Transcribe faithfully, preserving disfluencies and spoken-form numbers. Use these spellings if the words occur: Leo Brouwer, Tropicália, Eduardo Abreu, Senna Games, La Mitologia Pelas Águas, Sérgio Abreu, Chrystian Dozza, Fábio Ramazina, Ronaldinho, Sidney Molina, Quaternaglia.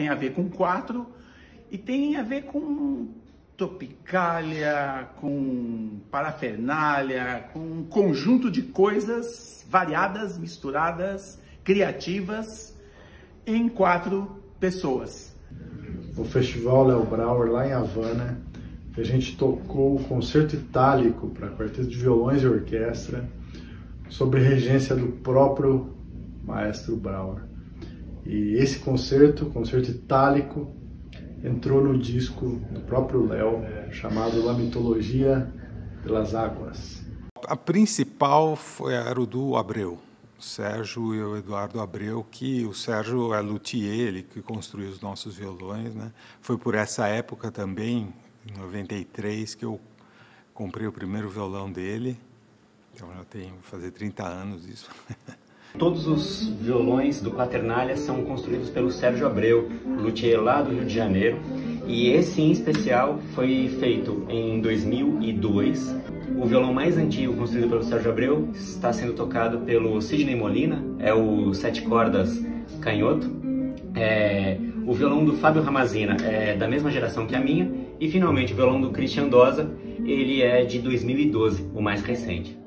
tem a ver com quatro e tem a ver com tropicália, com parafernália, com um conjunto de coisas variadas, misturadas, criativas, em quatro pessoas. O festival Leo Brouwer, lá em Havana, que a gente tocou o concerto itálico para quarteto de violões e orquestra, sob regência do próprio maestro Brouwer. E esse concerto, concerto itálico, entrou no disco do próprio Léo, chamado La Mitologia Pelas Águas. A principal foi, era o do Abreu, o Sérgio e o Eduardo Abreu, que o Sérgio é luthier, ele que construiu os nossos violões, né? Foi por essa época também, em noventa e três, que eu comprei o primeiro violão dele. Então já tenho, vou fazer trinta anos isso. Todos os violões do Quaternaglia são construídos pelo Sérgio Abreu, luthier lá do Rio de Janeiro, e esse em especial foi feito em dois mil e dois. O violão mais antigo construído pelo Sérgio Abreu está sendo tocado pelo Sidney Molina, é o sete cordas canhoto. É, o violão do Fábio Ramazina é da mesma geração que a minha, e finalmente o violão do Chrystian Dozza, ele é de dois mil e doze, o mais recente.